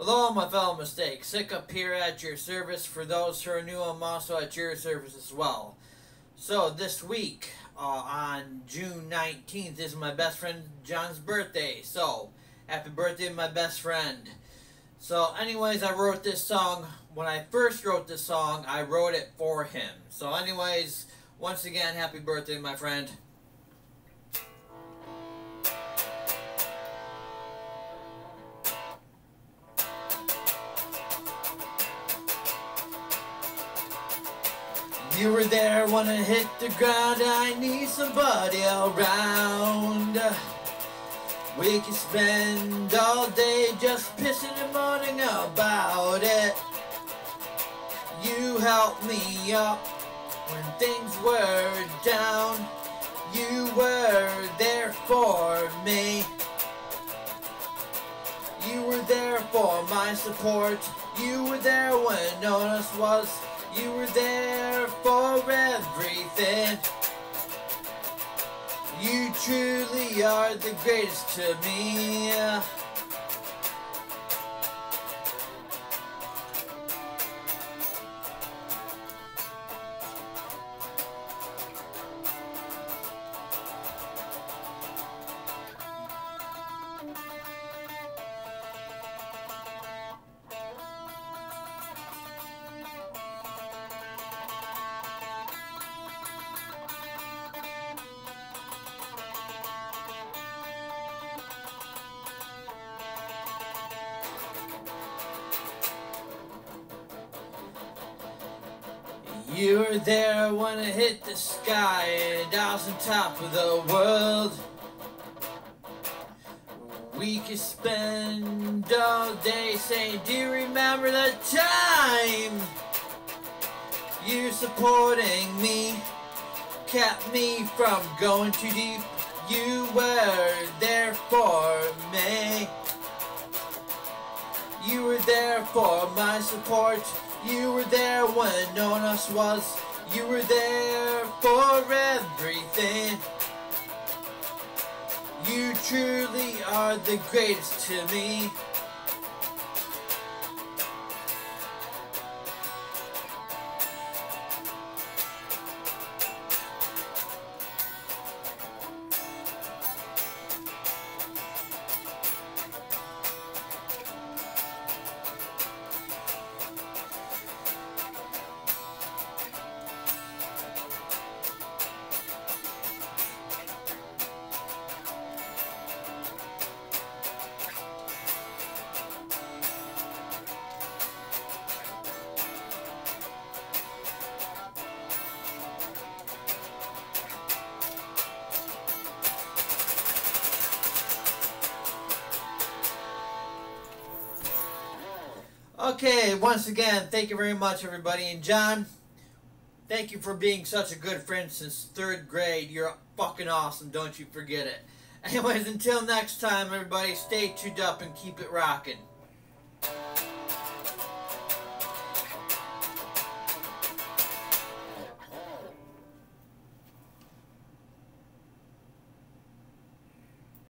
Hello, my fellow mistakes. Hikup here at your service. For those who are new, I'm also at your service as well. So this week, on June 19th, is my best friend Jon's birthday. So, happy birthday, my best friend. So anyways, I wrote this song. When I first wrote this song, I wrote it for him. So anyways, once again, happy birthday, my friend. You were there when I hit the ground. I need somebody around. We can spend all day just pissing and moaning about it. You helped me up when things were down. You were there for me. You were there for my support. You were there when no one else was. You were there for everything. You truly are the greatest to me. You were there when I hit the sky and I was on top of the world. We could spend all day saying, do you remember that time? You supporting me, kept me from going too deep. You were there for me. You were there for my support. You were there when no one else was. You were there for everything. You truly are the greatest to me. Okay, once again, thank you very much, everybody. And John, thank you for being such a good friend since 3rd grade. You're fucking awesome, don't you forget it. Anyways, until next time, everybody, stay tuned up and keep it rocking.